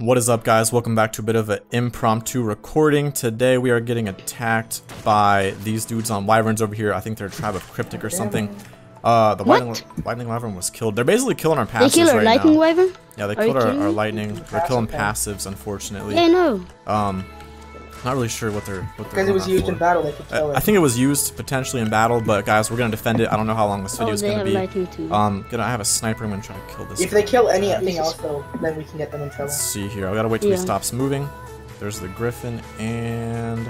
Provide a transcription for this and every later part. What is up, guys? Welcome back to a bit of an impromptu recording. Today we are getting attacked by these dudes on wyverns over here. I think they're a tribe of Cryptic or something. The lightning wyvern was killed. They're basically killing our passives. They killed our lightning wyvern? Yeah, they killed our lightning. They're killing passives, unfortunately. Yeah, I know. Not really sure what they're because it was used in battle. They could kill it. I think it was used potentially in battle, but guys, we're gonna defend it. I don't know how long this video is gonna be. Gonna have a sniper. I'm gonna try to kill this. If they kill anything else, though, then we can get them in trouble. Let's see here. I gotta wait till he stops moving. There's the griffin and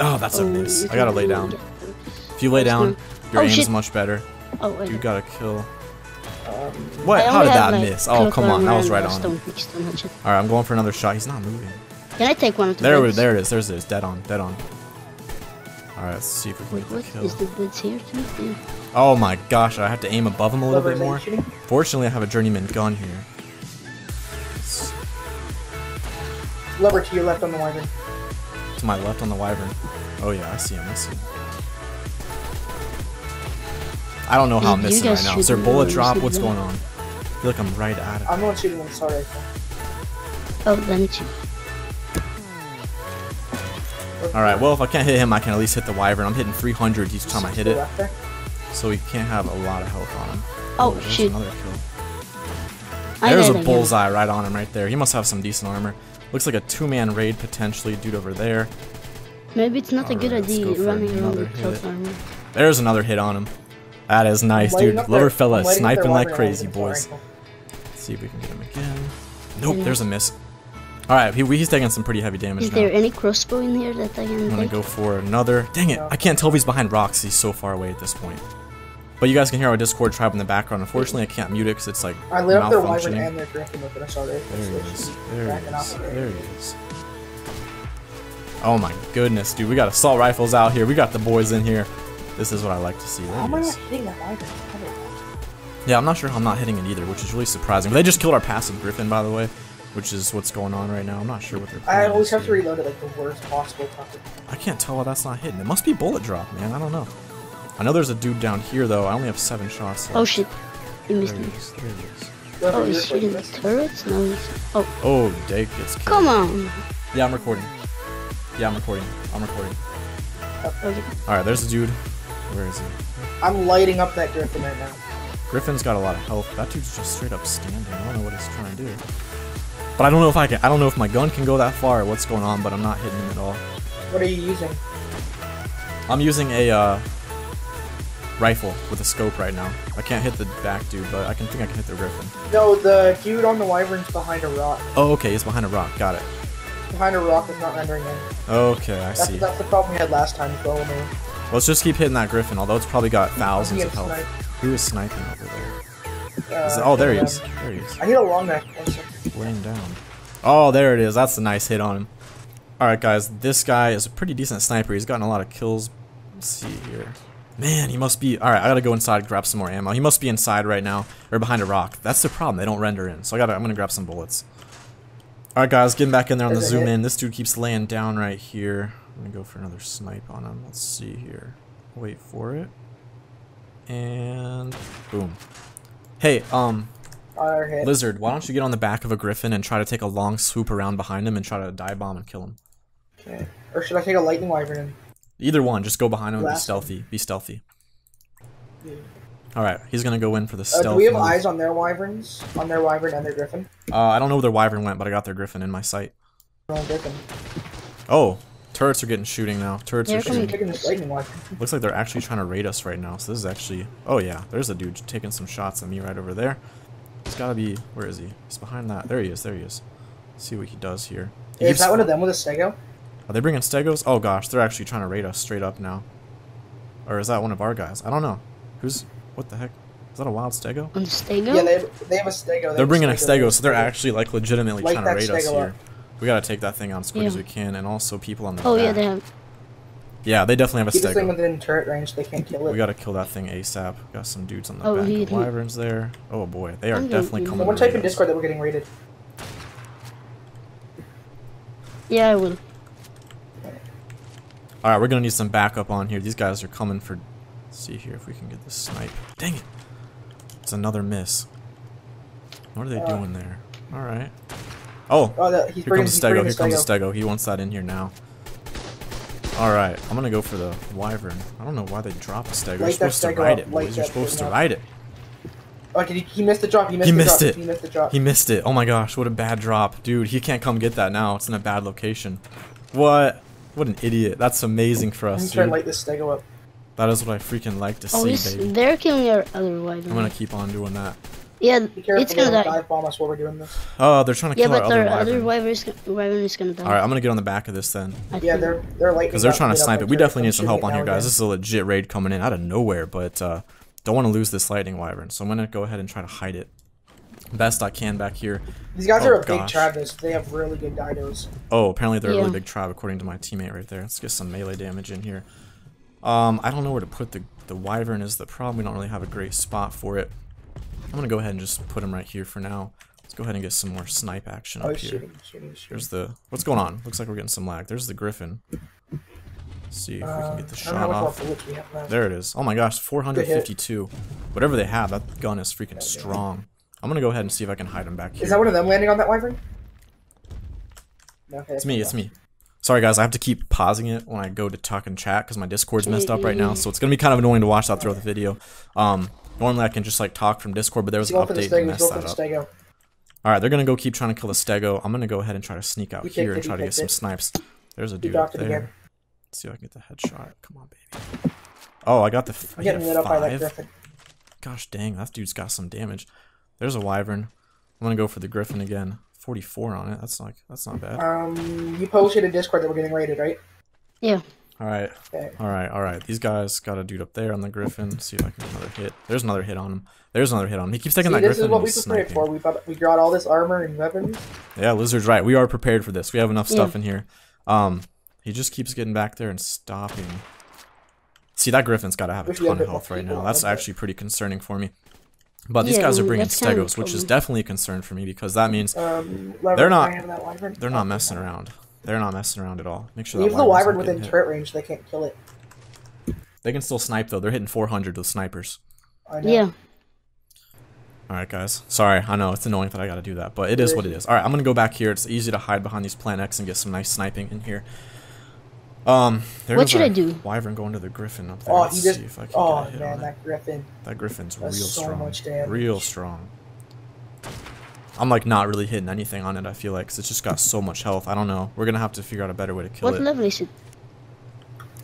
oh, that's a miss. I gotta lay down. If you lay down, your aim's much better. Oh, you gotta kill. What? How did that miss? Oh, come on. That was right on. Alright, I'm going for another shot. He's not moving. Can I take one of the blitz? There it is. There's this. Dead on. Dead on. Alright, let's see if we can get the kill. Is the blitz here too? Oh my gosh. I have to aim above him a little bit more. Fortunately, I have a journeyman gun here. Lover to your left on the wyvern. To my left on the wyvern. Oh yeah, I see him. I see him. I don't know how I'm missing right now. Is there a bullet drop? What's going on? I feel like I'm right out of it. I'm not shooting, I'm sorry. Oh, let me shoot. Alright, well, if I can't hit him, I can at least hit the wyvern. I'm hitting 300 each time I hit it. So he can't have a lot of health on him. Oh, shoot. Another kill. There's a bullseye right on him right there. He must have some decent armor. Looks like a two-man raid, potentially. Dude over there. Maybe it's not a good idea running around with health armor. There's another hit on him. That is nice, dude. Loverfella sniping like crazy, boys. Let's see if we can get him again. Nope, there's a miss. Alright, he's taking some pretty heavy damage now. Is there any crossbow in here that I can take? I'm gonna go for another. Dang it, I can't tell if he's behind rocks. He's so far away at this point. But you guys can hear our Discord tribe in the background. Unfortunately, I can't mute it because it's like malfunctioning. There he is. Oh my goodness, dude. We got assault rifles out here. We got the boys in here. This is what I like to see. How am I not hitting that either? Yeah, I'm not sure how I'm not hitting it either, which is really surprising. But they just killed our passive griffin, by the way, which is what's going on right now. I'm not sure what they're playing. I always have to reload it like the worst possible time. I can't tell why that's not hitting. It must be bullet drop, man. I don't know. I know there's a dude down here, though. I only have 7 shots left. Oh, shit. He missed me. Oh, he's shooting the turrets? No, he's... Oh. Oh, Dake gets killed. Come on. Yeah, I'm recording. Alright, there's a dude. Where is he? I'm lighting up that griffin right now. Griffin's got a lot of health. That dude's just straight up standing. I don't know what he's trying to do. But I don't know if I can. I don't know if my gun can go that far or what's going on, but I'm not hitting him at all. What are you using? I'm using a rifle with a scope right now. I can't hit the back dude, but I think I can hit the griffin. No, the dude on the wyvern's behind a rock. Oh, okay. He's behind a rock. Got it. Behind a rock is not rendering in. Okay, I see. That's the problem we had last time. Let's just keep hitting that griffin, although it's probably got thousands of health. Who is sniping over there? Oh, there he is. There he is. I hit a long neck. Laying down. Oh, there it is. That's a nice hit on him. Alright, guys. This guy is a pretty decent sniper. He's gotten a lot of kills. Let's see here. Man, he must be... Alright, I gotta go inside and grab some more ammo. He must be inside right now, or behind a rock. That's the problem. They don't render in. So I'm gonna grab some bullets. Alright, guys. Getting back in there on the zoom in. This dude keeps laying down right here. I'm gonna go for another snipe on him. Let's see here. Wait for it. And boom. Hey, Lizard, why don't you get on the back of a griffin and try to take a long swoop around behind him and try to dive bomb and kill him? Okay. Or should I take a lightning wyvern? Either one. Just go behind him and be stealthy. Be stealthy. Yeah. Alright, he's gonna go in for the stealth. Do we have eyes on their wyverns? On their wyvern and their griffin? I don't know where their wyvern went, but I got their griffin in my sight. Oh. Turrets are getting shooting now. Turrets are shooting. Looks like they're actually trying to raid us right now. So this is actually... Oh yeah, there's a dude taking some shots at me right over there. He's gotta be... Where is he? He's behind that. There he is, there he is. Let's see what he does here. He is that one of them with a stego? Are they bringing stegos? Oh gosh, they're actually trying to raid us straight up now. Or is that one of our guys? I don't know. Who's... What the heck? Is that a wild stego? A stego? Yeah, they have a stego. They're bringing a stego, so they're actually like legitimately trying to raid us here. We gotta take that thing out as quick as we can, and also people on the back. Yeah, they have. Yeah, they definitely have a stego. Keep this thing within turret range, they can't kill it. We gotta kill that thing ASAP. Got some dudes on the back. Wyverns there. Oh boy, they are definitely coming. Someone type in Discord that we're getting raided. Yeah, I will. Alright, we're gonna need some backup on here. These guys are coming for... Let's see here if we can get this snipe. Dang it! It's another miss. What are they doing there? All right. Oh, no, he's here comes the Stego. Here comes the Stego. He wants that in here now. All right, I'm gonna go for the Wyvern. I don't know why they dropped the Stego. You're supposed to ride it, boys. You're supposed to ride it. Oh, he missed the drop. He missed it. Oh my gosh, what a bad drop, dude. He can't come get that now. It's in a bad location. What? What an idiot. That's amazing for us. I'm trying to light this Stego up. That is what I freaking like to see, baby. They're killing our other Wyvern. I'm gonna keep on doing that. Yeah, it's gonna die. Dive bomb us while we're doing this. Oh, they're trying to kill our other Wyvern is gonna die. All right, I'm gonna get on the back of this then. Yeah, they're lightning. Because they're trying to snipe it. We definitely need some help on here, guys. This is a legit raid coming in out of nowhere, but don't want to lose this lightning Wyvern, so I'm gonna go ahead and try to hide it best I can back here. These guys are a big tribe. They have really good dinos. Oh, apparently they're a really big tribe according to my teammate right there. Let's get some melee damage in here. I don't know where to put the Wyvern is the problem. We don't really have a great spot for it. I'm gonna go ahead and just put him right here for now. Let's go ahead and get some more snipe action up here. There's the what's going on? Looks like we're getting some lag. There's the Griffin. Let's see if we can get the shot off. There it is. Oh my gosh, 452. Whatever they have, that gun is freaking strong. I'm gonna go ahead and see if I can hide him back here. Is that one of them landing on that Wyvern? Okay, it's me. It's me. Sorry guys, I have to keep pausing it when I go to talk and chat because my Discord's messed up right now, so it's gonna be kind of annoying to watch that throughout the video. Normally I can just like talk from Discord, but there was an update that messed that up. Alright, they're gonna go keep trying to kill the Stego. I'm gonna go ahead and try to sneak out here and try to get some snipes. There's a dude up there. Let's see if I can get the headshot. Come on, baby. Oh, I got the five. Gosh dang, that dude's got some damage. There's a Wyvern. I'm gonna go for the Griffin again. 44 on it. That's not bad. You posted in Discord that we're getting raided, right? Yeah. Alright. Okay. Alright, alright. These guys got a dude up there on the Griffin. Let's see if I can get another hit. There's another hit on him. There's another hit on him. He keeps taking that Griffin. This is what we prepared for. We got all this armor and weapons. Yeah, Lizard's right. We are prepared for this. We have enough stuff in here. He just keeps getting back there and stopping. See, that Griffin's got to have a ton of health right now. That's actually pretty concerning for me. But these guys are bringing Stegos, which is definitely a concern for me because that means they're not messing around. They're not messing around at all. Make sure leave the Wyvern within turret range. They can't kill it. They can still snipe though. They're hitting 400 with snipers. I know. Yeah. All right, guys. Sorry, I know it's annoying that I got to do that, but it is what it is. All right, I'm gonna go back here. It's easy to hide behind these Plant X and get some nice sniping in here. What should I do? Wyvern going to the Griffin up there. Oh, let's see if I can get a hit on that Griffin. That Griffin's real strong. Real strong. I'm like not really hitting anything on it, I feel like, because it's just got so much health. I don't know. We're going to have to figure out a better way to kill it. What level is it?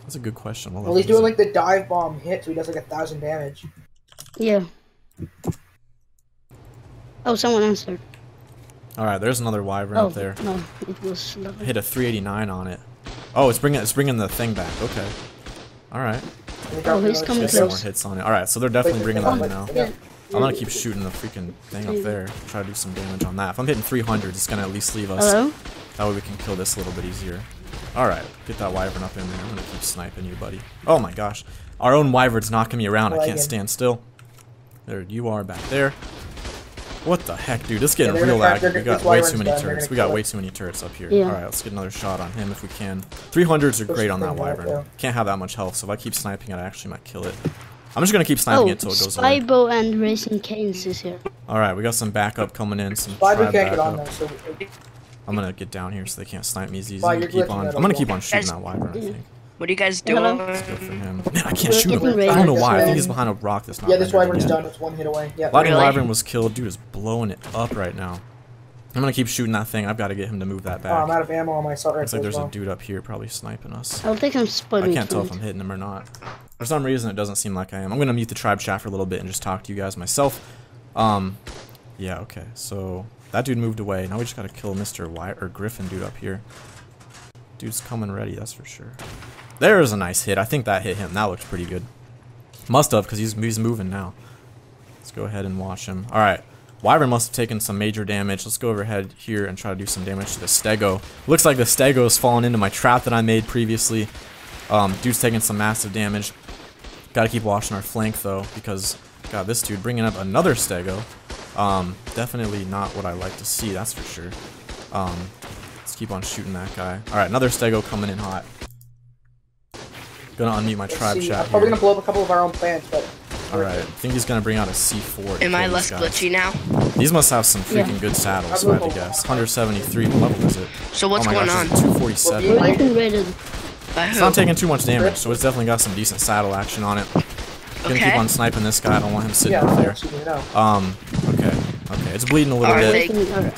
That's a good question. Well, he's doing like the dive bomb hit, so he does like 1,000 damage. Yeah. Oh, someone answered. Alright, there's another Wyvern up there. No, it was lovely. Hit a 389 on it. Oh, it's bringing the thing back. Okay. All right. Oh, he's coming close. Some more hits on it. All right, so they're definitely bringing that in now. Yeah. I'm gonna keep shooting the freaking thing up there. Try to do some damage on that. If I'm hitting 300, it's gonna at least leave us. Hello? That way we can kill this a little bit easier. All right, get that Wyvern up in there. I'm gonna keep sniping you, buddy. Oh my gosh, our own Wyvern's knocking me around. I can't stand still. There you are back there. What the heck, dude? This is getting real lag. We got way too many turrets. We got way too many turrets up here. Alright, let's get another shot on him if we can. 300s are great on that Wyvern. Can't have that much health, so if I keep sniping it, I actually might kill it. I'm just gonna keep sniping it till it goes away. Spybo and Racing Canes is here. Alright, we got some backup coming in. Some tribe backup. I'm gonna get down here so they can't snipe me as easy. I'm gonna keep on shooting that Wyvern, I think. What are you guys doing? Let's go for him. Man, I can't shoot him. I don't know why. I think he's behind a rock that's not. Yeah, this Wyvern's done. It's one hit away. Yeah, Lightning Wyvern was killed. Dude is blowing it up right now. I'm gonna keep shooting that thing. I've got to get him to move that back. Oh, I'm out of ammo on my assault rifle. Looks like there's a dude up here probably sniping us. I don't think I'm spotting. I can't tell if I'm hitting him or not. For some reason, it doesn't seem like I am. I'm gonna mute the tribe chat for a little bit and just talk to you guys myself. Yeah, okay. So that dude moved away. Now we just gotta kill Mr. Griffin dude up here. Dude's coming ready. That's for sure. There's a nice hit. I think that hit him. That looks pretty good. Must have, because he's moving now. Let's go ahead and watch him. Alright. Wyvern must have taken some major damage. Let's go overhead here and try to do some damage to the Stego. Looks like the Stego has fallen into my trap that I made previously. Dude's taking some massive damage. Gotta keep watching our flank, though, because, God, this dude bringing up another Stego. Definitely not what I like to see, that's for sure. Let's keep on shooting that guy. Alright, another Stego coming in hot. Gonna unmute my tribe chat. I'm probably gonna blow up a couple of our own plants, but Alright, I think he's gonna bring out a C4. Am I less glitchy now? These must have some freaking good saddles, if I had to guess. 173, what level is it? So what's going on? 247. It's not taking too much damage, so it's definitely got some decent saddle action on it. I'm gonna keep on sniping this guy, I don't want him sitting up there. Okay, it's bleeding a little bit.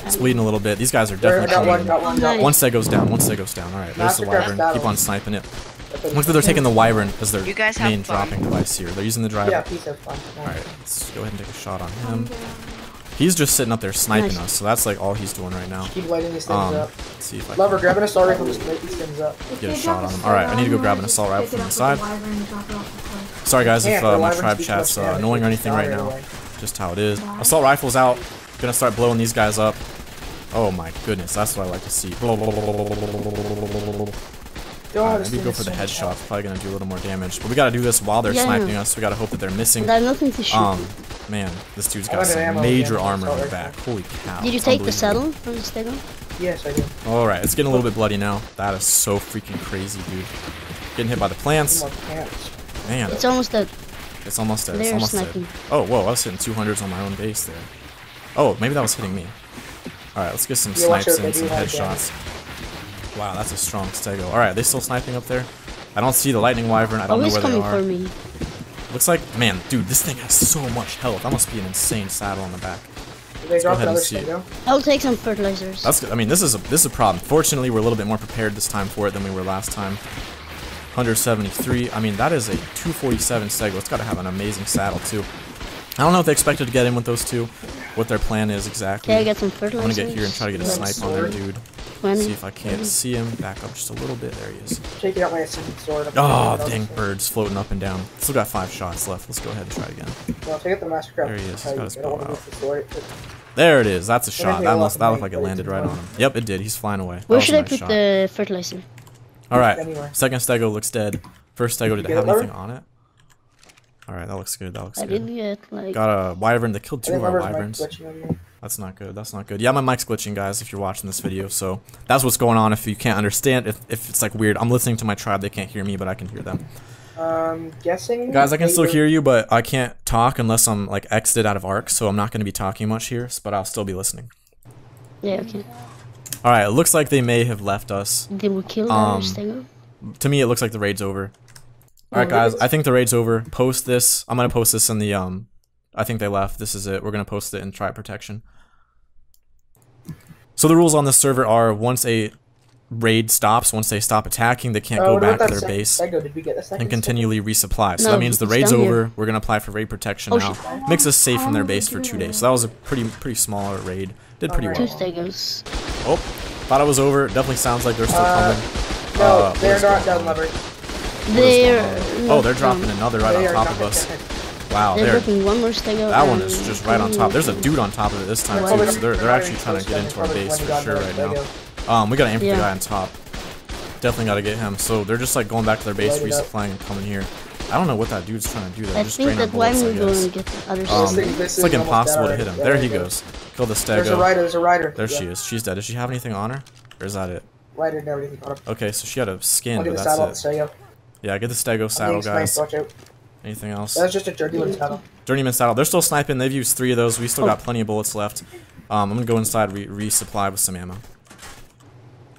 It's bleeding a little bit. These guys are definitely coming. Once that goes down, Alright, there's the wyvern. Keep on sniping it. Looks like they're taking the wyvern as their main dropping device here. They're using the driver. Alright, let's go ahead and take a shot on him. He's just sitting up there sniping us, so that's like all he's doing right now. Keep lighting these things up. Let's see if I Lover, grab an assault rifle, just light these things up. Get a shot on him. Alright, I need to go grab an assault rifle from the side. Sorry guys if my tribe chat's annoying or anything right now. Just how it is. Assault rifle's out. Gonna start blowing these guys up. Oh my goodness, that's what I like to see. Maybe go for the headshot. Probably gonna do a little more damage, but we gotta do this while they're sniping us. We gotta hope that they're missing. Man, this dude's got some major armor on the back. Holy cow! Did you take the saddle from the stego? Yes, I did. All right, it's getting a little bit bloody now. That is so freaking crazy, dude. Getting hit by the plants. Man, it's almost dead. It's almost dead. It's almost dead. Oh, whoa! I was hitting 200s on my own base there. Oh, maybe that was hitting me. All right, let's get some snipes and some headshots. Wow, that's a strong stego. Alright, are they still sniping up there? I don't see the lightning wyvern. I don't know where they are. Looks like, man, dude, this thing has so much health. That must be an insane saddle on the back. Let's go ahead and see it. I'll take some fertilizers. That's good. I mean, this is a problem. Fortunately, we're a little bit more prepared this time for it than we were last time. 173. I mean, that is a 247 stego. It's got to have an amazing saddle, too. I don't know if they expected to get in with those two, what their plan is exactly. Okay, I got some fertilizers. I'm going to get here and try to get a snipe on their dude. See if I can't see him. Back up just a little bit. There he is. Take out my ascendant sword. Oh, dang birds floating up and down. Still got 5 shots left. Let's go ahead and try again. Well, take out the mastercraft. There he is. He's got his bow out. There it is. That's a shot. That looked like it landed right on him. Yep, it did. He's flying away. Where should I put the fertilizer? Alright. Second stego looks dead. First stego, did it have anything on it? Alright, that looks good. That looks good. I didn't get, like... Got a wyvern that killed 2 of our wyverns. That's not good. That's not good. Yeah, my mic's glitching, guys, if you're watching this video. So that's what's going on if you can't understand. If it's like weird. I'm listening to my tribe. They can't hear me, but I can hear them. Guessing? Guys, I can still hear you, but I can't talk unless I'm like exited out of ARC. So I'm not going to be talking much here, but I'll still be listening. Yeah, okay. Alright, it looks like they may have left us. They will kill our stego? To me, it looks like the raid's over. Alright, guys, I think the raid's over. Post this. I'm going to post this in the... I think they left. This is it. We're going to post it in tribe protection. So the rules on this server are once a raid stops, once they stop attacking, they can't go back to their base and continually resupply. So that means the raid's over. We're going to apply for raid protection now. Makes us safe from their base for 2 days. So that was a pretty small raid. Did pretty well. 2 stegos. Oh, thought it was over. Definitely sounds like they're still coming. No, they're not done, Lover. They're... Oh, they're dropping another right on top of us. Wow, that one is just right on top. There's a dude on top of it this time, too, so they're actually trying to get into our base for sure right now. We gotta aim for the guy on top. Definitely gotta get him. So they're just like going back to their base, resupplying, and coming here. I don't know what that dude's trying to do. They're just draining bullets, I guess. It's like impossible to hit him. There he goes. Kill the stego. There's a rider. There she is. She's dead. Does she have anything on her? Or is that it? Rider, never anything on her. Okay, so she had a skin, but that's it. Yeah, get the stego saddle, guys. Anything else? That's just a journeyman saddle. Journeyman saddle. They're still sniping. They've used 3 of those. We still got plenty of bullets left. I'm gonna go inside, resupply with some ammo.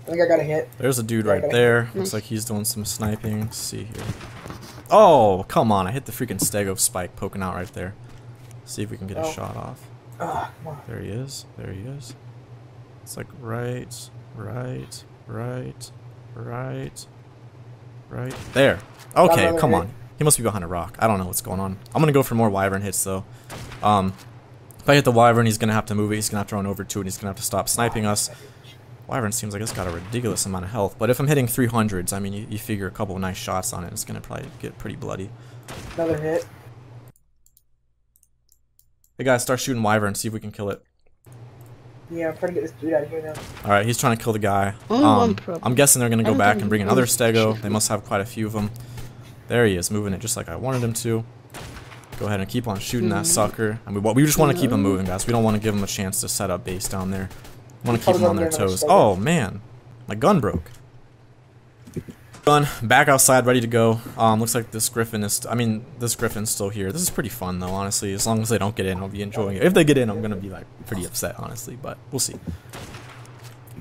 I think I got a hit. There's a dude right there. Looks like he's doing some sniping. Let's see here. Oh, come on! I hit the freaking stego spike poking out right there. Let's see if we can get a shot off. Oh, come on. There he is. There he is. It's like right there. Okay, come on. He must be behind a rock. I don't know what's going on. I'm going to go for more wyvern hits, though. If I hit the wyvern, he's going to have to move it. He's going to have to run over to it. And he's going to have to stop sniping us. Wyvern seems like it's got a ridiculous amount of health. But if I'm hitting 300s, I mean, you figure a couple of nice shots on it. It's going to probably get pretty bloody. Another hit. Hey, guys, start shooting wyvern. See if we can kill it. Yeah, I'm trying to get this dude out of here now. Alright, he's trying to kill the guy. I'm guessing they're going to go back and bring another stego. They must have quite a few of them. There he is, moving it just like I wanted him to. Go ahead and keep on shooting that sucker. I mean, we just want to keep him moving, guys. We don't want to give him a chance to set up base down there. We want to keep him on their toes. Oh, man. My gun broke. Done. Back outside, ready to go. Looks like this griffin is, this griffin's still here. This is pretty fun though, honestly. As long as they don't get in, I'll be enjoying it. If they get in, I'm gonna be like pretty upset, honestly, but we'll see.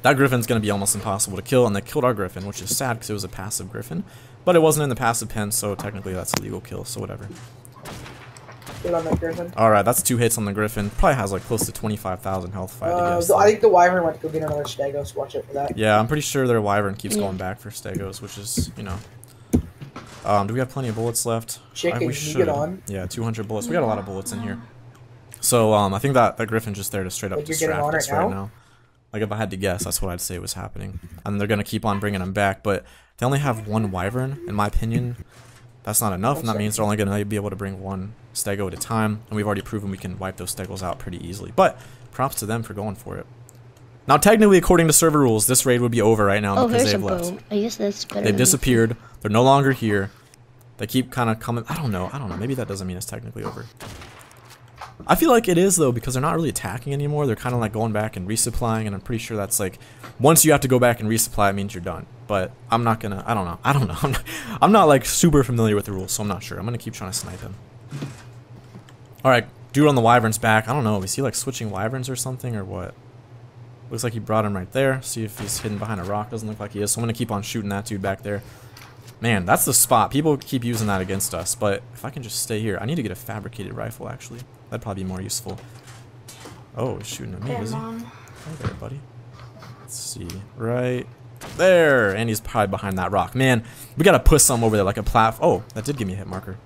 That griffin's gonna be almost impossible to kill, and they killed our griffin, which is sad because it was a passive griffin, but it wasn't in the passive pen, so technically that's a legal kill, so whatever. Get on that griffin. Alright, that's 2 hits on the griffin. Probably has like close to 25,000 health, if I had to guess. I think the wyvern went to go get another Stegos. Watch out for that. Yeah, I'm pretty sure their wyvern keeps going back for Stegos, which is, you know. Do we have plenty of bullets left? Chicken, we should. Get on. Yeah, 200 bullets. We got a lot of bullets in here. So, I think that griffin just there to straight up distract us right now. Like, if I had to guess, that's what I'd say was happening. And they're gonna keep on bringing them back, but they only have 1 wyvern, in my opinion. That's not enough, and that means they're only going to be able to bring 1 stego at a time, and we've already proven we can wipe those stegos out pretty easily, but props to them for going for it. Now, technically, according to server rules, this raid would be over right now because they've left. I guess that's better. They've disappeared. They're no longer here. They keep kind of coming. I don't know. Maybe that doesn't mean it's technically over. I feel like it is, though, because they're not really attacking anymore. They're kind of like going back and resupplying, and I'm pretty sure that's like, once you have to go back and resupply, it means you're done. But I'm not gonna, I don't know. I'm not like super familiar with the rules, so I'm not sure. I'm gonna keep trying to snipe him. Alright, dude on the wyvern's back. I don't know, is he like switching wyverns or something or what? Looks like he brought him right there. See if he's hidden behind a rock. Doesn't look like he is, so I'm gonna keep on shooting that dude back there. Man, that's the spot. People keep using that against us, but if I can just stay here. I need to get a fabricated rifle, actually. That'd probably be more useful. Oh, he's shooting at me, is he? Oh, there, buddy. Let's see. Right there! And he's probably behind that rock. Man, we gotta put something over there, like a platform. Oh, that did give me a hit marker.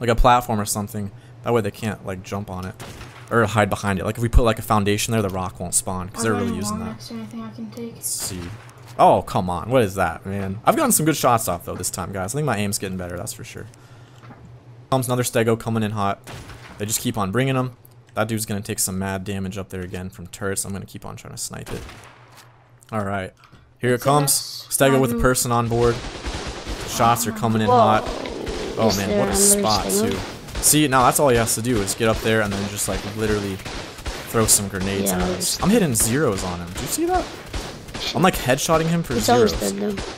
Like a platform or something. That way they can't, like, jump on it. Or hide behind it. Like, if we put, like, a foundation there, the rock won't spawn, because they're really using that. Let's see. Oh, come on. What is that, man? I've gotten some good shots off, though, this time, guys. I think my aim's getting better, that's for sure. Comes another stego coming in hot. They just keep on bringing them. That dude's going to take some mad damage up there again from turrets. I'm going to keep on trying to snipe it. Alright. Here it comes. Stego with a person on board. Shots are coming in hot. Oh, man, what a spot, too. See, now that's all he has to do is get up there and then just, like, literally throw some grenades at us. I'm hitting zeros on him. Do you see that? I'm like headshotting him for zeros.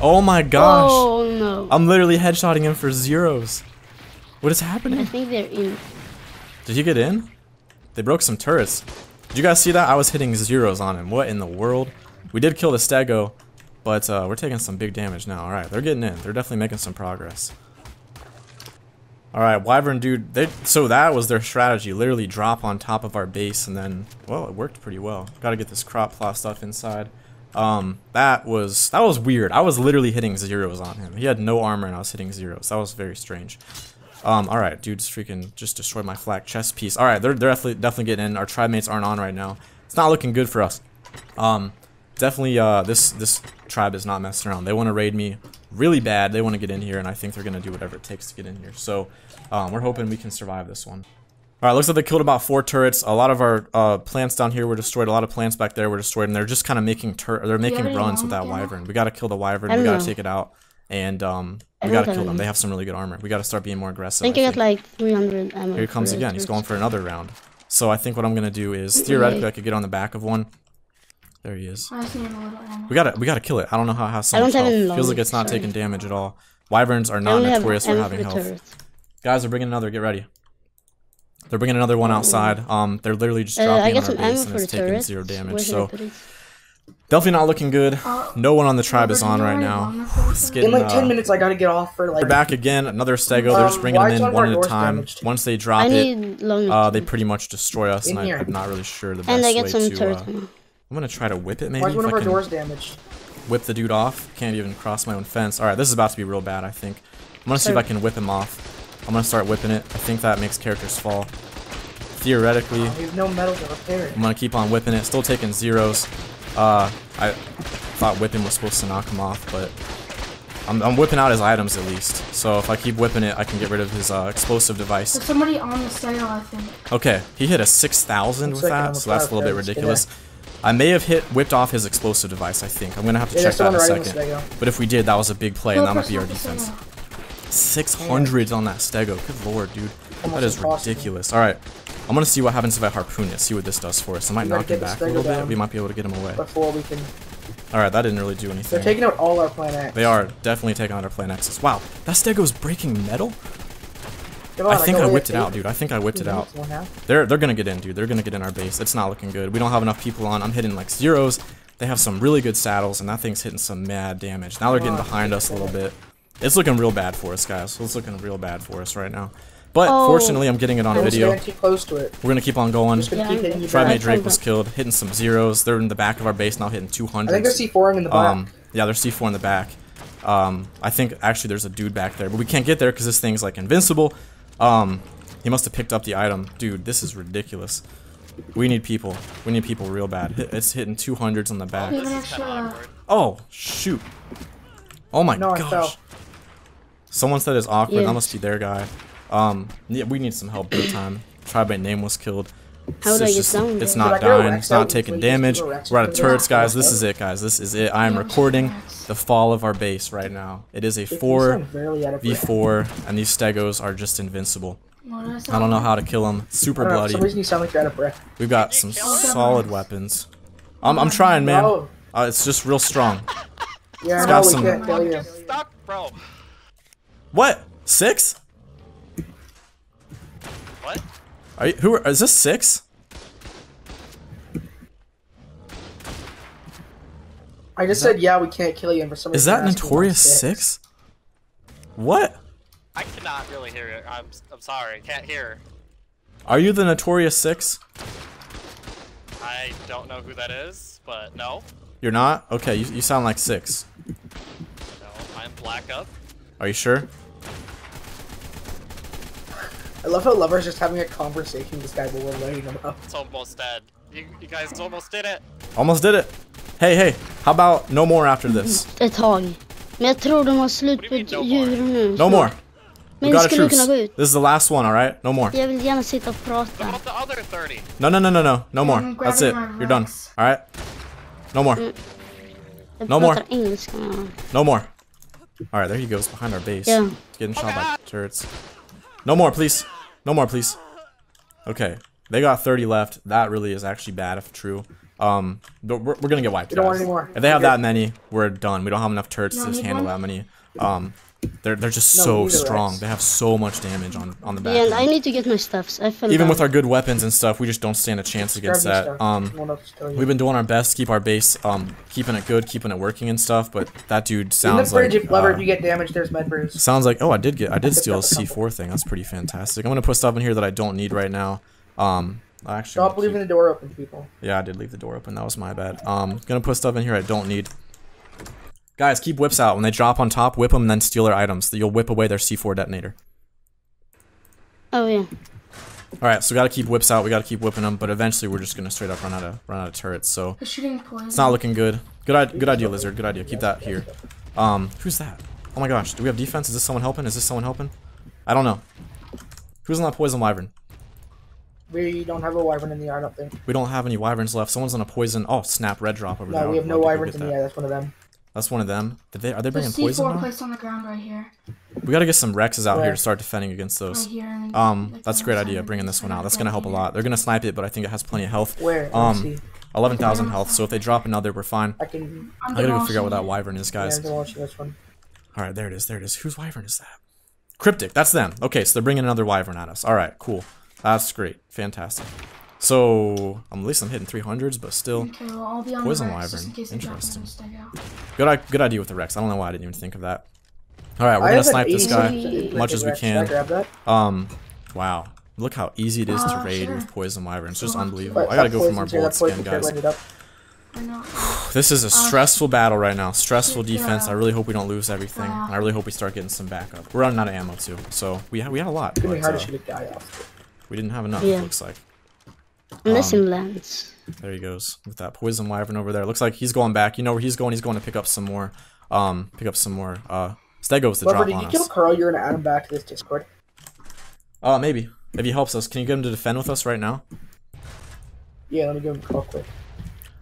Oh my gosh. Oh no. I'm literally headshotting him for zeros. What is happening? I think they're in. Did he get in? They broke some turrets. Did you guys see that? I was hitting zeros on him. What in the world? We did kill the stego, but we're taking some big damage now. Alright, they're getting in. They're definitely making some progress. Alright, wyvern dude. So that was their strategy. Literally drop on top of our base and then, well, it worked pretty well. Gotta get this crop plot stuff inside. That was weird. I was literally hitting zeros on him. He had no armor and I was hitting zeros. That was very strange. Alright, dude's freaking just destroyed my flak chest piece. Alright, they're definitely getting in. Our tribe mates aren't on right now. It's not looking good for us. Definitely, this tribe is not messing around. They want to raid me really bad. They want to get in here, and I think they're going to do whatever it takes to get in here. So, we're hoping we can survive this one. Alright, looks like they killed about 4 turrets. A lot of our plants down here were destroyed. A lot of plants back there were destroyed, and they're just kind of making runs with that wyvern. We got to kill the wyvern. We got to take it out, and we got to kill them. They have some really good armor. We got to start being more aggressive. I think I got like 300 ammo. Here he comes again. He's going for another round. So I think what I'm going to do is, theoretically, I could get on the back of one. There he is. We gotta kill it. I don't know how it has so much health. Feels like it's not taking damage at all. Wyverns are not notorious for having health. Guys, they're bringing another. Get ready. They're bringing another one outside. They're literally just dropping on our base and it's taking 0 damage. So definitely not looking good. No one on the tribe is on right now. In like 10 minutes, I gotta get off for like. They're back again. Another stego. They're just bringing them in one at a time. Once they drop it, they pretty much destroy us. And I'm not really sure the best way to. I'm gonna try to whip it, maybe. Why is one of our doors damaged? Whip the dude off. Can't even cross my own fence. Alright, this is about to be real bad, I think. I'm gonna see if I can whip him off. I'm gonna start whipping it. I think that makes characters fall. Theoretically, we have no metals to repair it. I'm gonna keep on whipping it. Still taking zeros. I thought whipping was supposed to knock him off, but I'm whipping out his items at least. So if I keep whipping it, I can get rid of his explosive device. There's somebody on the style, I think. Okay, he hit a 6,000 with that, so that's a little bit ridiculous. I may have whipped off his explosive device, I think. I'm gonna have to check that in a second. But if we did, that was a big play, and that might be our defense. 600 on that stego. Good lord, dude. That is ridiculous. Alright, I'm gonna see what happens if I harpoon it, see what this does for us. I might knock him back a little bit. We might be able to get him away. Alright, that didn't really do anything. They're taking out all our Planet. They are definitely taking out our Planexes. Wow, that Stego's breaking metal? On, I think I whipped it out, dude. I think I whipped it out. They're gonna get in, dude. They're gonna get in our base. It's not looking good. We don't have enough people on. I'm hitting like zeros. They have some really good saddles, and that thing's hitting some mad damage. Now they're getting behind us a little bit. It's looking real bad for us, guys. It's looking real bad for us right now. But fortunately, I'm getting it on video. Close to it. We're gonna keep on going. Tri-Mate Drake was killed, hitting some zeros. They're in the back of our base now, hitting 200. I think they're C4 in the back. Yeah, they're C4 in the back. I think actually there's a dude back there, but we can't get there because this thing's like invincible. He must have picked up the item. Dude, this is ridiculous. We need people. We need people real bad. It's hitting 200s on the back. Oh, shoot. Oh my gosh. Someone said it's awkward. Yeah. That must be their guy. Yeah, we need some help big time. Tribe by name was killed. It's not dying. It's not taking damage. We're out of turrets, guys. This is it, guys. This is it. I am recording the fall of our base right now. It is a 4v4, and these Stegos are just invincible. I don't know how to kill them. Super bloody. We've got some solid weapons. I'm trying, man. It's just real strong. It's got some. What? Six? What? Are you, is this six? I just said yeah, we can't kill you, and for some reason is that Notorious Six? What? I cannot really hear it. I'm sorry, can't hear. Are you the Notorious Six? I don't know who that is, but no. You're not? Okay, you sound like Six. No, I'm Blackup. Are you sure? I love how Lover's just having a conversation with this guy while we're loading him up. It's almost dead. You guys almost did it. Almost did it. Hey, how about no more after this? Ett tag. Men jag tror de har slut på djur nu. No more. We got a truce. This is the last one, all right? No more. Jag vill gärna sitta och prata. What about the other 30? No more. That's it. You're done. All right? No more. No more. All right, there he goes behind our base. Yeah. Getting shot by turrets. No more, please. No more, please. Okay. They got 30 left. That really is actually bad if true. But we're gonna get wiped, guys. Don't want any more. If they have that many, we're done. We don't have enough turrets to just handle that many. They're just so strong. They have so much damage on the back. Yeah, I need to get my stuffs. Even with our good weapons and stuff, we just don't stand a chance against that. We've been doing our best to keep our base, keeping it good, keeping it working and stuff. But that dude sounds like. In the fridge, if Lover, you get damaged, there's med brews. Sounds like I did steal a C4 thing. That's pretty fantastic. I'm gonna put stuff in here that I don't need right now. Stop leaving the door open, people. Yeah, I did leave the door open. That was my bad. Gonna put stuff in here I don't need. Guys, keep whips out. When they drop on top, whip them and then steal their items. You'll whip away their C4 detonator. Oh, yeah. Alright, so we gotta keep whips out. We gotta keep whipping them, but eventually we're just gonna straight up run out of turrets, so... It's not looking good. Good idea, Lizard. Good idea. Keep that here. Who's that? Oh my gosh. Do we have defense? Is this someone helping? I don't know. Who's on that poison wyvern? We don't have a wyvern in the air, I don't think. We don't have any wyverns left. Someone's on a poison... Oh, snap. Red drop over there. No, we have no wyverns in the air. That's one of them. That's one of them. Are they bringing poison? There's C4 placed on the ground right here. We gotta get some Rexes out here to start defending against those. Right here, that's a great idea, bringing this one out. That's gonna help a lot. They're gonna snipe it, but I think it has plenty of health. Where? 11,000 health, so if they drop another, we're fine. I gotta go figure out what that wyvern is, guys. Alright, there it is, Whose wyvern is that? Cryptic, that's them. Okay, so they're bringing another wyvern at us. Alright, cool. That's great. Fantastic. So, at least I'm hitting 300s, but still. Okay, well, I'll be on poison wyvern. Interesting. Good idea with the Rex. I don't know why I didn't even think of that. All right, we're gonna snipe this guy as much as we can. Wow, look how easy it is to raid with poison wyvern. It's just unbelievable. I gotta go from our bullets again, guys. This is a stressful battle right now. Stressful defense. I really hope we don't lose everything. And I really hope we start getting some backup. We're running out of ammo too, so we had a lot. But, we didn't have enough. It looks like. Missing lands. There he goes with that poison wyvern over there. Looks like he's going back. You know where he's going. He's going to pick up some more. Stegos to drop on us. Did you kill Carl? You're gonna add him back to this Discord. Maybe if he helps us. Can you get him to defend with us right now? Yeah, let me give him a call quick.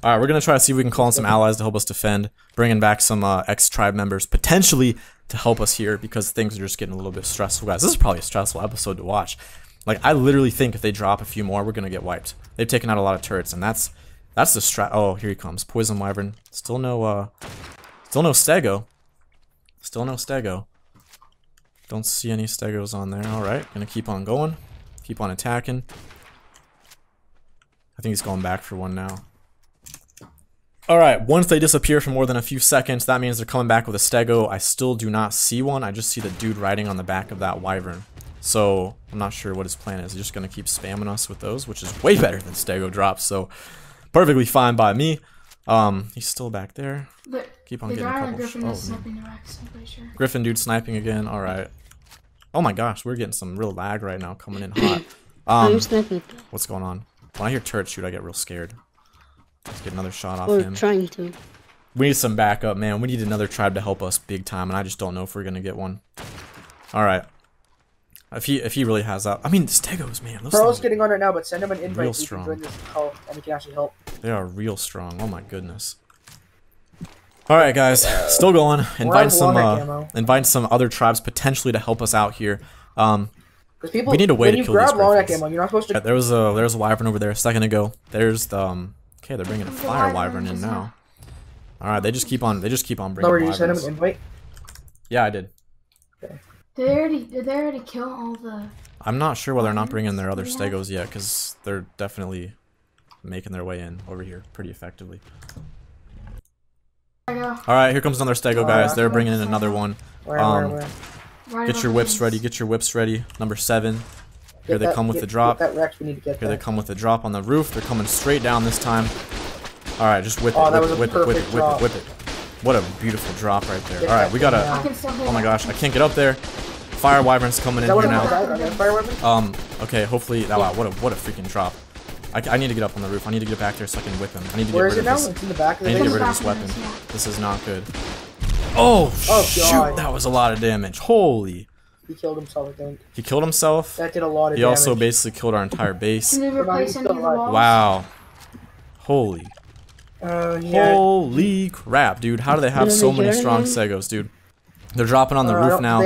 All right, we're gonna try to see if we can call in some allies to help us defend, bringing back some ex-tribe members potentially to help us here because things are just getting a little bit stressful, guys. This is probably a stressful episode to watch. Like, I literally think if they drop a few more, we're gonna get wiped. They've taken out a lot of turrets, and that's That's the strat. Oh, here he comes. Poison Wyvern. Still no Stego. Still no Stego. Don't see any Stegos on there. Alright, gonna keep on going. Keep on attacking. I think he's going back for one now. Alright, once they disappear for more than a few seconds, that means they're coming back with a Stego. I still do not see one. I just see the dude riding on the back of that Wyvern. So, I'm not sure what his plan is. He's just gonna keep spamming us with those, which is way better than Stego drops, so perfectly fine by me. He's still back there. Keep on getting a couple shots. Griffin dude sniping again, alright. Oh my gosh, we're getting some real lag right now, coming in hot. What's going on? When I hear turret shoot, I get real scared. Let's get another shot off him. We need some backup, man. We need another tribe to help us big time, and I just don't know if we're gonna get one. Alright. If he really has that, I mean, Stegos, man. Pearl's getting on right now, but send him an invite. Real strong. He can join this call, and he can actually help. They are real strong. Oh my goodness. All right, guys, still going. Invite some other tribes potentially to help us out here. People, we need a way to kill these griffins. You're not supposed to... Right, there was a wyvern over there a second ago. There's the okay, they're bringing a fire wyvern in now. All right, they just keep on bringing. Lover, you sent him an invite? Yeah, I did. Okay. Did they already kill all the... I'm not sure whether they're not bringing their other Stegos yet, because they're definitely making their way in over here pretty effectively. Alright, here comes another Stego, guys. They're bringing in another one. Get your whips ready. Get your whips ready. Number 7. Here they come with the drop. Here they come with the drop on the roof. They're coming straight down this time. Alright, just whip it. Whip it. What a beautiful drop right there. Alright, we gotta... Oh my gosh, I can't get up there. Fire Wyvern's coming in here now. Okay, hopefully... Oh, wow, what a freaking drop. I need to get up on the roof. I need to get back there so I can whip him. I need to get rid of this. I need to get rid of this weapon. This is not good. Oh, shoot! That was a lot of damage. Holy... He killed himself, I think. He killed himself? That did a lot of damage. He also basically killed our entire base. Wow. Holy... yeah. Holy crap, dude. How do they have so many strong Stegos, dude? They're dropping on the roof now.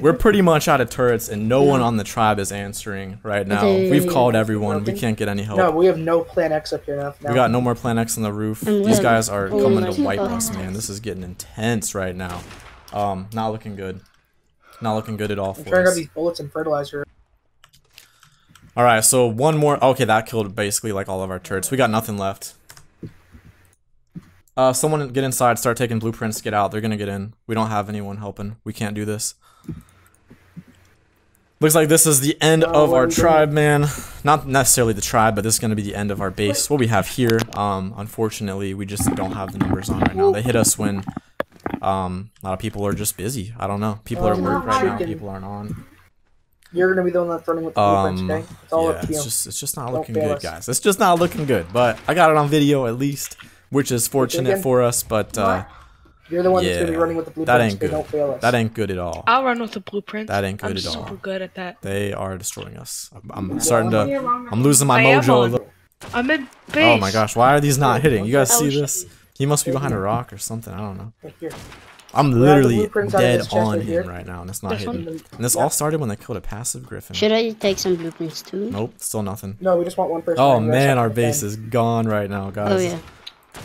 We're pretty much out of turrets, and no one on the tribe is answering right now. We've called everyone. We can't get any help. No, we have no Plan X up here now. We got no more Plan X on the roof. These guys are coming to wipe us, man. This is getting intense right now. Not looking good. Not looking good at all for us. I'm trying to grab these bullets and fertilizer. Alright, so one more. Okay, that killed basically like all of our turrets. We got nothing left. Someone get inside, start taking blueprints, get out. They're gonna get in. We don't have anyone helping. We can't do this. Looks like this is the end of our tribe, man. Not necessarily the tribe, but this is gonna be the end of our base. What we have here, unfortunately, we just don't have the numbers on right now. They hit us when, a lot of people are just busy. I don't know. People are at work right now. People aren't on. You're gonna be the one that's running with the blueprints today. It's all up to you. It's just not looking good, guys. It's just not looking good, but I got it on video at least. Which is fortunate for us, but you're the one that's gonna be running with the blueprints. That ain't good. Don't fail us. That ain't good at all. I'll run with the blueprints. That ain't good at all. I'm super good at that. They are destroying us. I'm starting to. I'm losing my mojo. I'm in base. Oh my gosh! Why are these not hitting? You guys see this? He must be behind a rock or something. I don't know. I'm literally dead on him right now, and it's not hitting. And this all started when they killed a passive griffin. Should I take some blueprints too? Nope, still nothing. No, we just want one person. Oh man, our base is gone right now, guys. Oh yeah.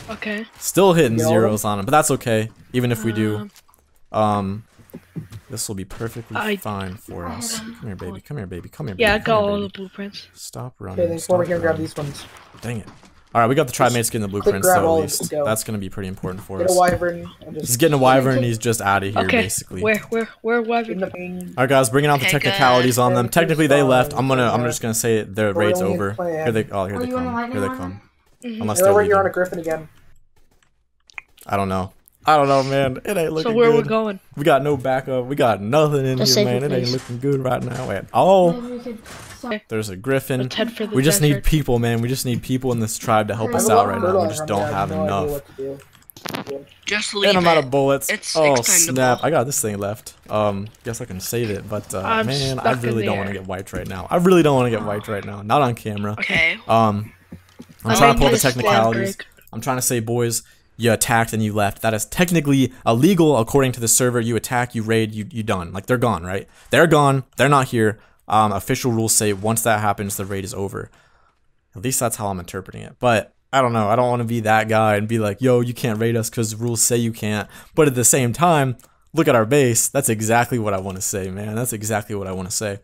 Okay. Still hitting zeros on him, but that's okay. Even if we do, this will be perfectly fine for us. Come here, baby. Come here, baby. Come here. Yeah, I got all the blueprints. Stop running. Okay, then come over here and grab these ones. Dang it! All right, we got the tribe mates getting the blueprints though. At least that's gonna be pretty important for us. Get a wyvern. He's getting a wyvern. He's just out of here, basically. Okay. Where wyvern? All right, guys, bringing out the technicalities on them. Technically, they left. I'm just gonna say their raid's over. Here they come. Here they come. Unless they're right here on a griffin again. I don't know, man. It ain't looking good. So where we going? We got no backup. We got nothing in here, man. It ain't looking good right now at all. There's a griffin. We just need people, man. We just need people in this tribe to help us out right now. We just don't have enough. Just leave it. And I'm out of bullets. Oh snap! I got this thing left. Guess I can save it, but man, I really don't want to get wiped right now. I really don't want to get wiped right now. Not on camera. Okay. I'm trying to pull the technicalities. I'm trying to say, boys, you attacked and you left. That is technically illegal according to the server. You attack, you raid, you done. Like, they're gone, right? They're gone. They're not here. Official rules say once that happens, the raid is over. At least that's how I'm interpreting it. But I don't know. I don't want to be that guy and be like, yo, you can't raid us because rules say you can't. But at the same time, look at our base. That's exactly what I want to say, man. That's exactly what I want to say.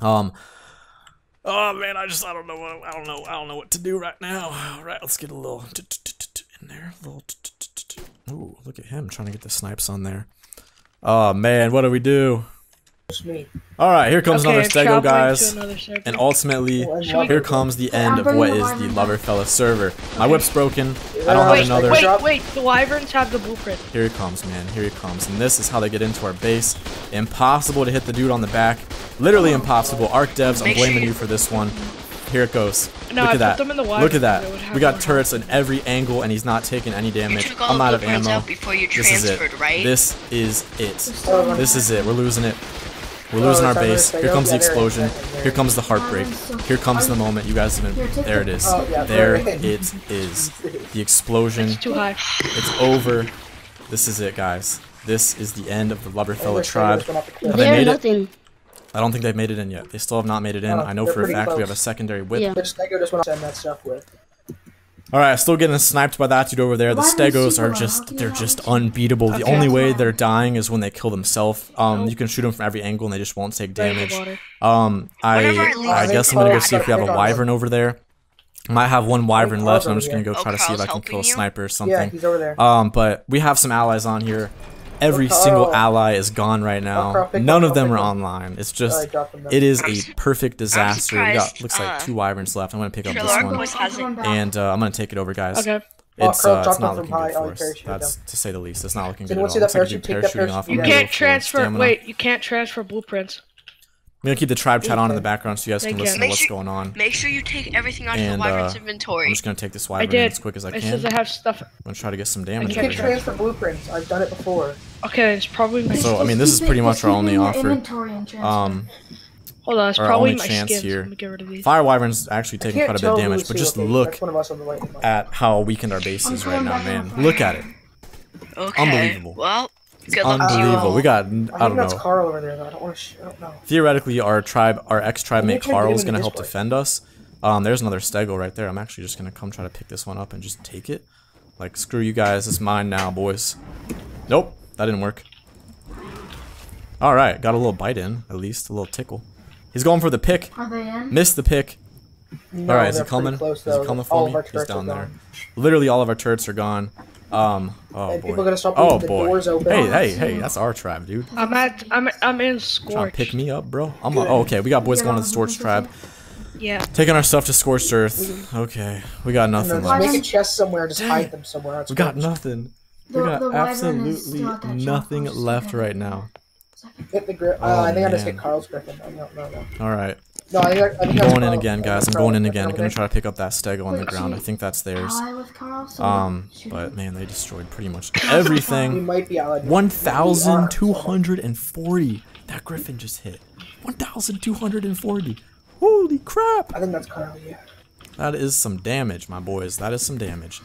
Oh man, I don't know what I don't know what to do right now. All right, let's get a little in there. A little. Ooh, look at him trying to get the snipes on there. Oh man, what do we do? All right, here comes another Stego, guys, and ultimately, here comes the end of what is the Loverfella server. Okay. My whip's broken. I don't have another. Wait, the wyverns have the blueprint. Here he comes, man. Here he comes, and this is how they get into our base. Impossible to hit the dude on the back. Literally impossible. Arc devs, I'm blaming you for this one. Here it goes. No, look at that. Look at that. We got turrets in every angle, and he's not taking any damage. I'm out of ammo. This is it. Right? This is it. This is it. We're losing it. We're losing our base. Here comes the explosion. Here comes the heartbreak. Here comes the moment you guys have been. There it is. There it is. The explosion. It's over. This is it, guys. This is the end of the Loverfella tribe. Have they made it? I don't think they've made it in yet. They still have not made it in. I know for a fact we have a secondary whip. Alright, still getting sniped by that dude over there. The Stegos are just, they're just unbeatable. The only way they're dying is when they kill themselves. You can shoot them from every angle and they just won't take damage. I guess I'm gonna go see if we have a wyvern over there. Might have one wyvern left, and I'm just gonna go try to see if I can kill a sniper or something. But we have some allies on here. Every single ally is gone right now. None of them are online. It's just, it is a perfect disaster. We got, looks like 2 wyverns left. I'm gonna pick up this one, and I'm gonna take it over, guys. Okay. It's not looking good for us. That's to say the least. It's not looking good at all. Looks like you parachuting off. You can't transfer. Wait, you can't transfer blueprints. I'm gonna keep the tribe chat on in the background so you guys can listen to what's going on. Make sure you take everything out of the wyvern's inventory. I'm just gonna take this wyvern as quick as I can. It says I have stuff. I'm gonna try to get some damage. You can transfer blueprints. I've done it before. Okay, it's probably my. So I mean, this is pretty much our only offer. Hold on, it's probably my chance here. Fire wyvern's actually taking quite a bit of damage, but just look at how weakened our base is right now, man. Look at it. Okay. Unbelievable. Well. Good luck unbelievable. To you. We got, I don't know. That's Carl over there, though. I don't know. Theoretically, our tribe, our ex-tribe mate Carl is going to help defend us. There's another Stego right there. I'm actually just going to come try to pick this one up and just take it. Like, screw you guys. It's mine now, boys. Nope. That didn't work. All right. Got a little bite in, at least. A little tickle. He's going for the pick. Are they in? Missed the pick. No, all right. Is he coming? Close, is he coming for me? He's down there. Literally all of our turrets are gone. Oh boy. Gonna stop oh the boy. Doors open. Hey, hey, hey, that's our tribe, dude. I'm in Scorched. Trying to pick me up, bro. I'm a, oh, okay, we got boys going to the Scorched tribe. Yeah. Taking our stuff to Scorched Earth. Okay, we got nothing left. Make a chest somewhere, just hide them somewhere. That's we got nothing. We got absolutely nothing left right now. Get the grip. I think I just hit Carl's griffin. No. All right. No, I'm going in again, guys. I'm going in again. I'm going to try to pick up that Stego on the ground. I think that's theirs. But, man, they destroyed pretty much everything. 1,240. That griffin just hit. 1,240. Holy crap. I think that's Carl, yeah. That is some damage, my boys. That is some damage.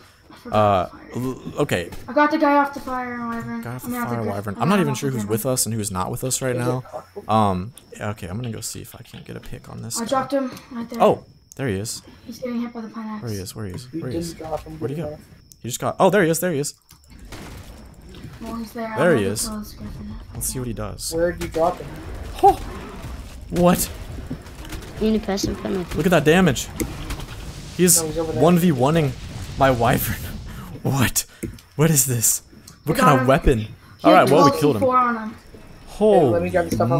Okay. I got the guy off the fire wyvern. Guy off the fire wyvern. I'm not even sure who's with us and who's not with us right now. Okay, I'm gonna go see if I can't get a pick on this. I dropped him right there. Oh, there he is. He's getting hit by the pine axe. Where he is? Where he is? Where he is? Where'd he go? He just got. Oh, there he is. There he is. There he is. Let's see what he does. Where'd you drop him? Oh, what? You need to press him. Look at that damage. He's 1v1ing my wyvern. What? What is this? What kind of weapon? Alright, well, we killed him. Holy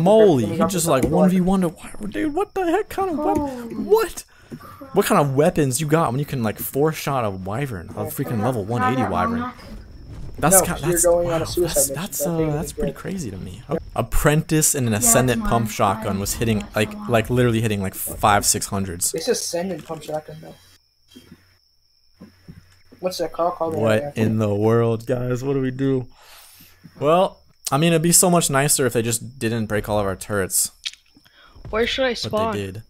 moly, he just like 1v1 to wyvern. Dude, what the heck kind of weapon? What? What kind of weapons you got when you can like 4-shot a wyvern? A freaking level 180 wyvern. That's pretty crazy to me. Apprentice and an ascendant pump shotgun was hitting like literally hitting like 500-600s. It's ascendant pump shotgun though. What's that call called? What in the world, guys? What do we do? Well, I mean, it'd be so much nicer if they just didn't break all of our turrets. Where should I spawn? But they did.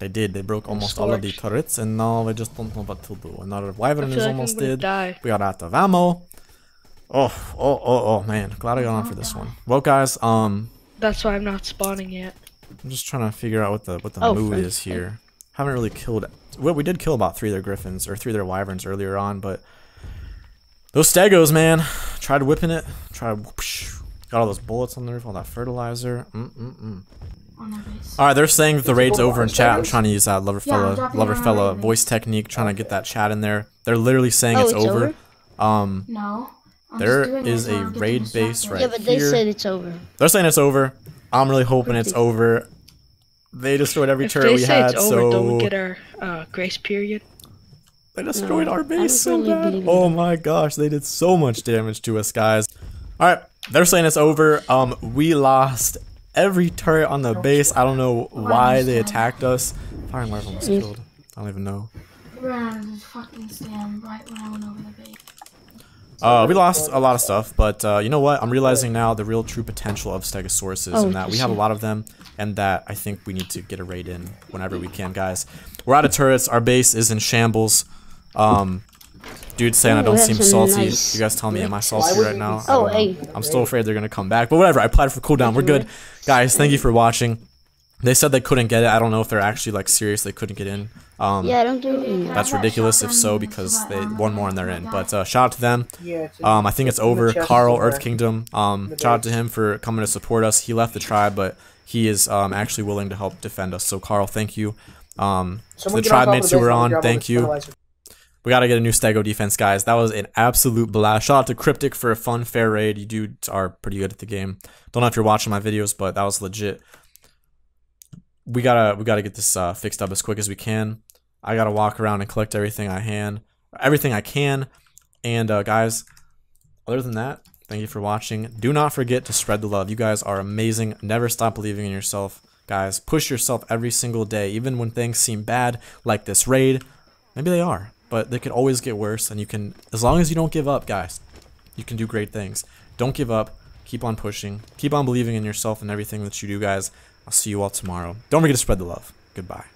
They did. They broke almost all of the turrets, and now we just don't know what to do. Another wyvern is almost dead. We are out of ammo. Oh, man. Glad I got on for this one. Well, guys, that's why I'm not spawning yet. I'm just trying to figure out what the move is here. Haven't really killed Well, we did kill about three of their griffins, or three of their wyverns earlier on, but those stegos, man. Tried whipping it. Tried. Whoosh, got all those bullets on the roof, all that fertilizer. Alright, they're saying that the raid's over in chat. I'm trying to use that Loverfella voice technique, trying to get that chat in there. They're literally saying it's over. No. There is a raid base right here. Yeah, but they said it's over. They're saying it's over. I'm really hoping it's over. They destroyed every turret we had, so... don't get our grace period. They destroyed our base so bad. Oh my gosh, they did so much damage to us, guys. Alright, they're saying it's over. We lost every turret on the base. I don't know why they attacked us. Firing rifle was killed. I don't even know. We lost a lot of stuff, but you know what? I'm realizing now the real true potential of Stegosauruses, and that we have a lot of them, and that I think we need to get a raid in whenever we can, guys. We're out of turrets. Our base is in shambles. Dude saying I don't seem salty. Nice. You guys tell me, am I salty right now? I'm still afraid they're gonna come back, but whatever. I applied for cooldown. We're good, guys. Thank you for watching. They said they couldn't get it. I don't know if they're actually like serious. They couldn't get in. Yeah, I don't do it. That's ridiculous. If so, because they one more and they're in. But shout out to them. I think it's over. Carl, Earth Kingdom. Shout out to him for coming to support us. He left the tribe, but he is actually willing to help defend us. So Carl, thank you. To the tribe mates who were on, thank you. We gotta get a new Stego defense, guys. That was an absolute blast. Shout out to Cryptic for a fun, fair raid. You dudes are pretty good at the game. Don't know if you're watching my videos, but that was legit. We gotta get this fixed up as quick as we can. I gotta walk around and collect everything I can. And guys, other than that, thank you for watching. Do not forget to spread the love. You guys are amazing. Never stop believing in yourself, guys. Push yourself every single day, even when things seem bad, like this raid. Maybe they are, but they could always get worse. And you can, as long as you don't give up, guys, you can do great things. Don't give up. Keep on pushing. Keep on believing in yourself and everything that you do, guys. I'll see you all tomorrow. Don't forget to spread the love. Goodbye.